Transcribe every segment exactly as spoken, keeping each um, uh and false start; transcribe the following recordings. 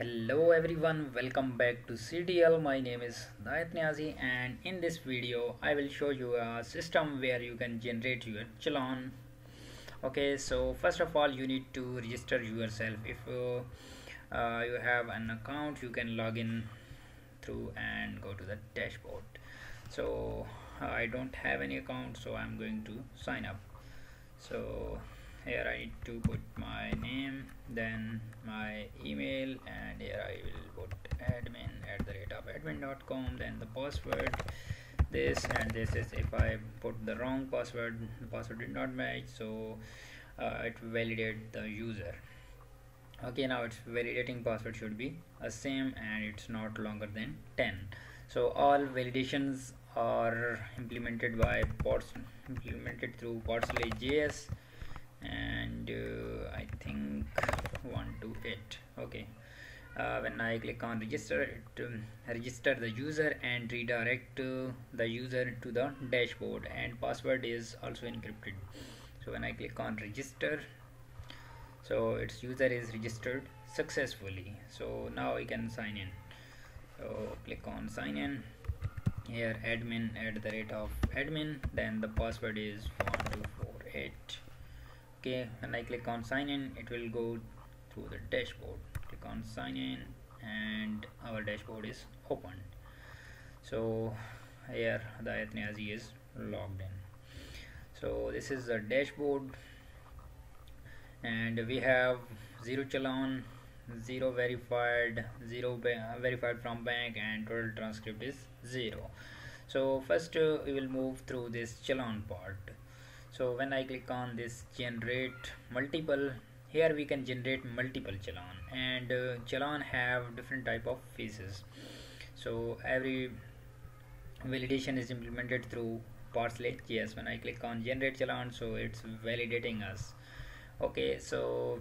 Hello everyone, welcome back to C D L. My name is Hadayat Niazi, and in this video I will show you a system where you can generate your challan. Okay, so first of all you need to register yourself. If you, uh, you have an account, you can log in through and go to the dashboard. So I don't have any account, so I'm going to sign up. So here I need to put my name, then my email, and here I will put admin at the rate of admin dot com, then the password, this and this is if I put the wrong password, the password did not match, so uh, it validates the user. Okay, now it's validating password should be the same and it's not longer than ten. So all validations are implemented by Parsley, implemented through Parsley dot J S. And uh, I think one two eight. Okay, uh, when I click on register, it um, register the user and redirect uh, the user to the dashboard, and password is also encrypted. So when I click on register, so its user is registered successfully. So now we can sign in. So click on sign in, here admin at the rate of admin, then the password is one two four eight. Okay, when I click on sign in, it will go through the dashboard. Click on sign in and our dashboard is opened. So here Hadayat Niazi is logged in. So this is the dashboard, and we have zero challan, zero verified, zero verified from bank, and total transcript is zero. So first uh, we will move through this challan part. So when I click on this generate multiple, here we can generate multiple challan, and uh, challan have different type of phases. So every validation is implemented through Parsley dot J S. When I click on generate challan, so it's validating us. Okay, so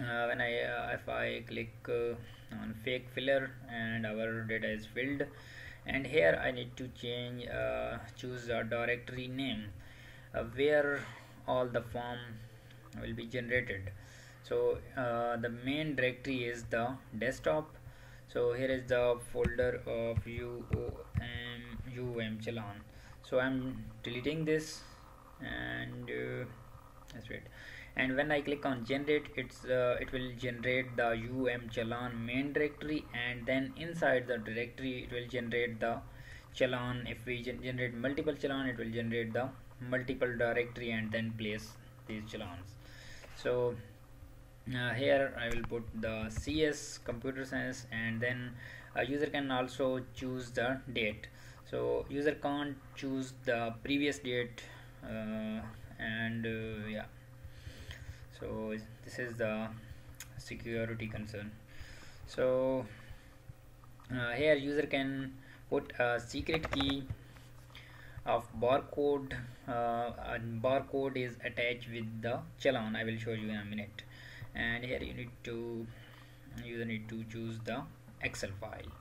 uh, when I uh, if I click uh, on fake filler, and our data is filled, and here I need to change uh, choose a directory name Uh, where all the form will be generated. So uh, the main directory is the desktop. So here is the folder of U O M challan. So I'm deleting this, and uh, that's it. And when I click on generate, it's uh, it will generate the U O M challan main directory, and then inside the directory it will generate the challan. If we gen generate multiple challan, it will generate the multiple directory and then place these challans. So uh, here I will put the C S computer science, and then a user can also choose the date. So user can't choose the previous date, uh, and uh, yeah, so this is the security concern. So uh, here user can put a secret key of barcode, uh, and barcode is attached with the challan. I will show you in a minute. And here you need to user need to choose the Excel file.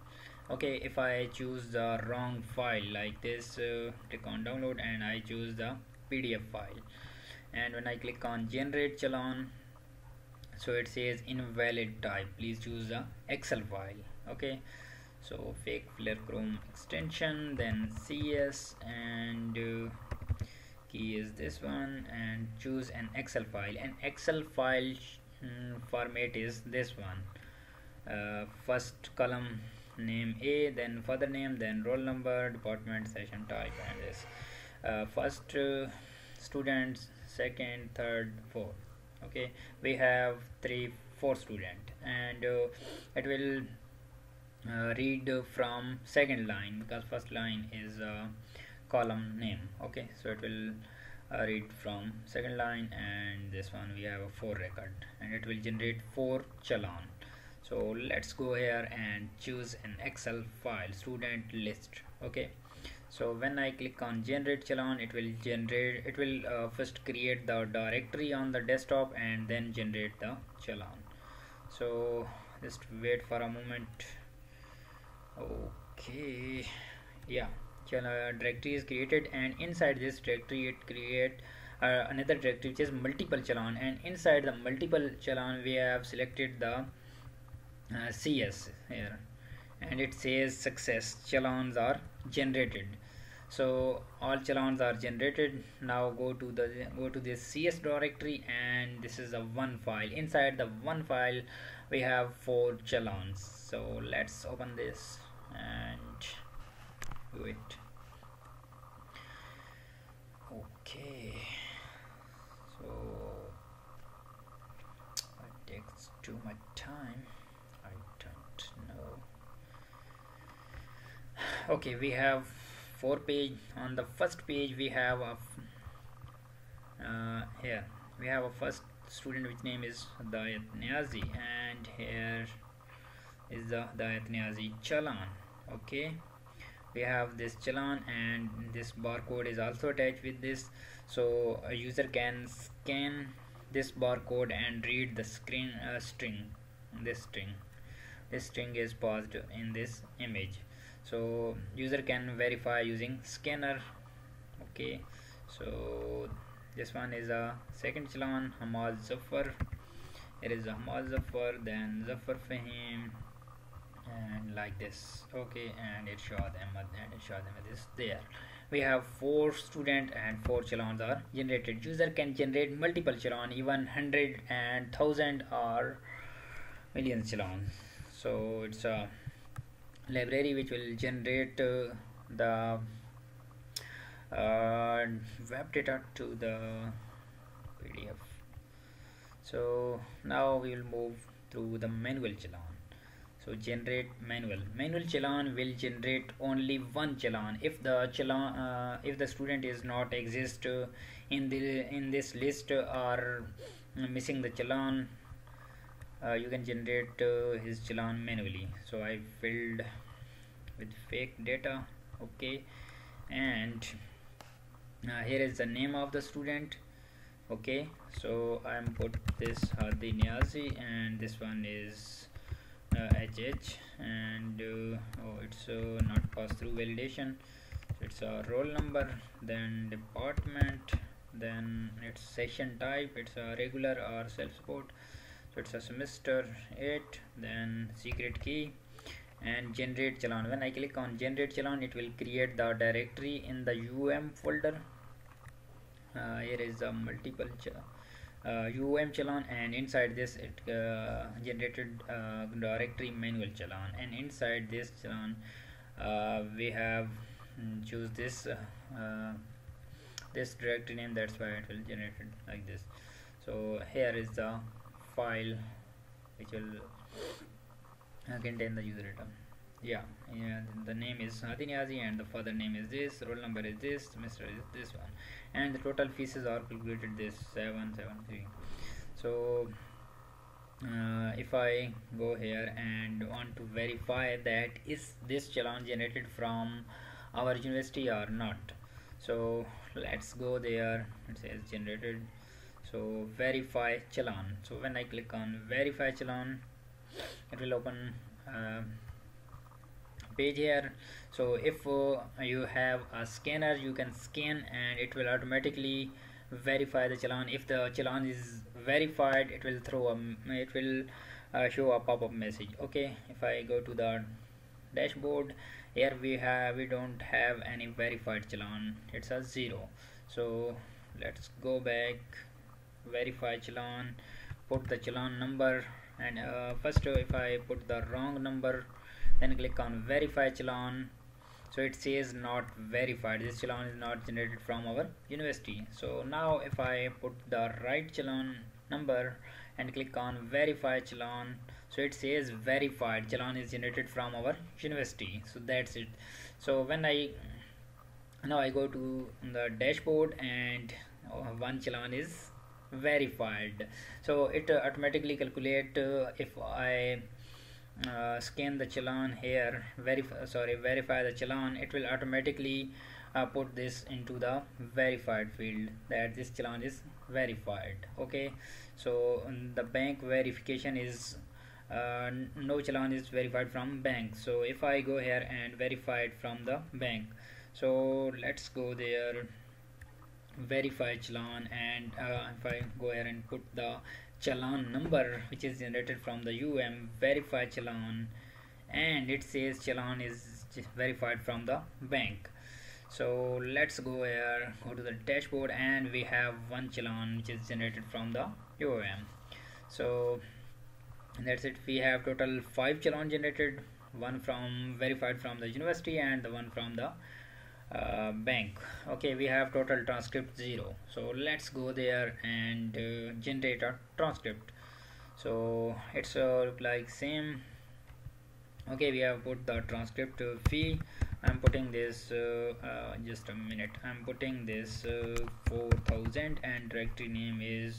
Okay, if I choose the wrong file like this, uh, click on download, and I choose the P D F file, and when I click on generate challan, so it says invalid type, please choose the Excel file. Okay, so fake filler chrome extension, then C S, and uh, key is this one, and choose an Excel file. An Excel file mm, format is this one, uh, first column name A, then further name, then roll number, department, session type, and this uh, first uh, students, second, third, fourth. Okay, we have three four student, and uh, it will Uh, read uh, from second line, because first line is uh, column name. Okay, so it will uh, read from second line, and this one we have a four record, and it will generate four challan. So let's go here and choose an Excel file, student list. Okay, so when I click on generate challan, it will generate it will uh, first create the directory on the desktop and then generate the challan. So just wait for a moment. Okay, yeah, challan directory is created, and inside this directory it create uh, another directory which is multiple challan, and inside the multiple challan we have selected the uh, C S here, and it says success, chalons are generated. So all chalons are generated. Now go to the go to this C S directory, and this is a one file. Inside the one file we have four chalons. So let's open this and do it. Okay, so it takes too much time, I don't know. Okay, we have four page. On the first page we have a uh, here we have a first student which name is Hadayat Niazi, and here is the Hadayat Niazi chalan. Okay, we have this challan, and this barcode is also attached with this, so a user can scan this barcode and read the screen uh, string. This string this string is passed in this image, so user can verify using scanner. Okay, so this one is a second challan, Hamal Zafar. It is Hamal Zafar, then Zafar Fahim, and like this. Okay, and it showed them and it showed them this there. We have four student and four chalons are generated. User can generate multiple chalons, even hundred and thousand or million chalons. So it's a library which will generate uh, the uh, web data to the P D F. So now we will move to the manual chalon. So generate manual. Manual challan will generate only one challan. If the challan, uh, if the student is not exist uh, in the in this list uh, or missing the challan, uh, you can generate uh, his challan manually. So I filled with fake data. Okay, and uh, here is the name of the student. Okay, so I'm put this Hadi Niazi, and this one is Uh, H H, and uh, oh, it's uh, not pass through validation. It's a roll number, then department, then it's session type, it's a regular or self-support, so it's a semester eight, then secret key, and generate challan. When I click on generate challan, it will create the directory in the U O M folder. Uh, here is a multiple challan. Uh, U O M challan, and inside this it uh, generated uh, directory manual challan, and inside this challan uh, we have mm, choose this uh, uh, this directory name. That's why it will generate it like this. So here is the file which will uh, contain the user data. Yeah, yeah, the name is Hadi Niazi, and the father name is this, roll number is this, semester is this one, and the total fees are calculated this seven seven three. So uh, if I go here and want to verify that is this challan generated from our university or not, so let's go there. It says generated, so verify challan. So when I click on verify challan, it will open uh, page here. So if uh, you have a scanner, you can scan and it will automatically verify the challan. If the challan is verified, it will throw a it will uh, show a pop-up message. Okay, if I go to the dashboard, here we have we don't have any verified challan, it's a zero. So let's go back, verify challan, put the challan number, and uh, first uh, if I put the wrong number, then click on verify challan, so it says not verified. This challan is not generated from our university. So now if I put the right challan number and click on verify challan, so it says verified challan is generated from our university. So that's it. So when I now I go to the dashboard, and one challan is verified, so it uh, automatically calculate uh, if I Uh, scan the challan here, verify sorry verify the challan, it will automatically uh, put this into the verified field that this challan is verified. Okay, so the bank verification is uh, no challan is verified from bank. So if I go here and verify it from the bank, so let's go there, verify challan, and uh, if I go here and put the challan number, which is generated from the U O M verified challan, and it says challan is verified from the bank. So let's go here, go to the dashboard, and we have one challan which is generated from the U O M. So that's it. We have total five challan generated, one from verified from the university and the one from the uh, bank. Okay, we have total transcript zero. So let's go there and uh, generate a transcript. So it's uh, look like same. Okay, we have put the transcript fee. I'm putting this uh, uh, just a minute. I'm putting this uh, four thousand, and directory name is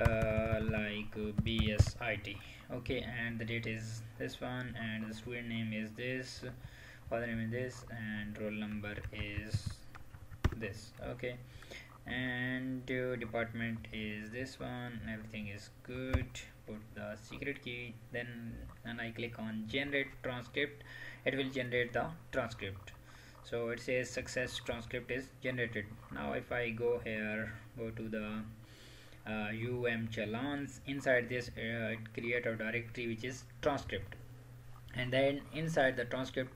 uh, like B S I T. Okay, and the date is this one, and the student name is this, father name is this, and roll number is this. Okay, and uh, department is this one. Everything is good. Put the secret key, then and I click on generate transcript. It will generate the transcript. So it says success, transcript is generated. Now if I go here, go to the uh, U O M challans, inside this uh, it create a directory which is transcript, and then inside the transcript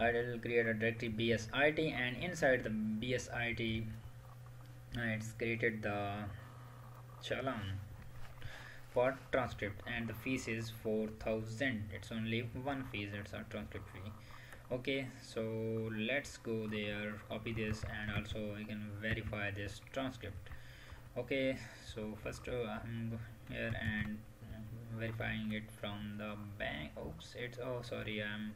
uh, it will create a directory B S I T, and inside the B S I T uh, it's created the challan for transcript, and the fees is four thousand. It's only one fees, it's a transcript fee. Okay, so let's go there, copy this, and also you can verify this transcript. Okay, so first uh, I'm here and verifying it from the bank. Oops, it's oh sorry, I'm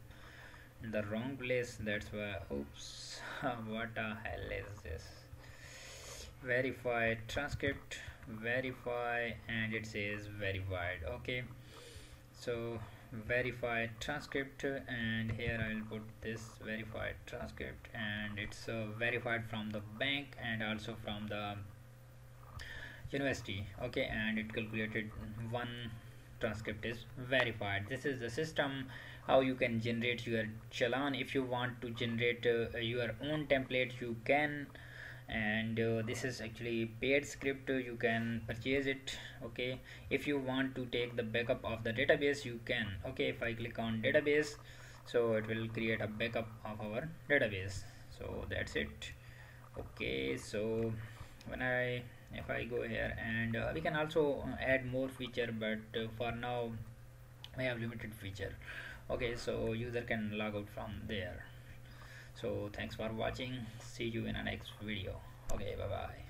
in the wrong place, that's why. Oops. What the hell is this? Verify transcript, verify, and it says verified. Okay, so verify transcript, and here I will put this verified transcript, and it's uh, verified from the bank and also from the university. Okay, and it calculated one transcript is verified. This is the system how you can generate your challan. If you want to generate uh, your own template, you can, and uh, this is actually paid script, you can purchase it. Okay, if you want to take the backup of the database, you can. Okay, if I click on database, so it will create a backup of our database. So that's it. Okay, so when I if I go here, and uh, we can also add more feature, but uh, for now we have limited feature. Okay, so user can log out from there. So thanks for watching. See you in the next video. Okay, bye bye.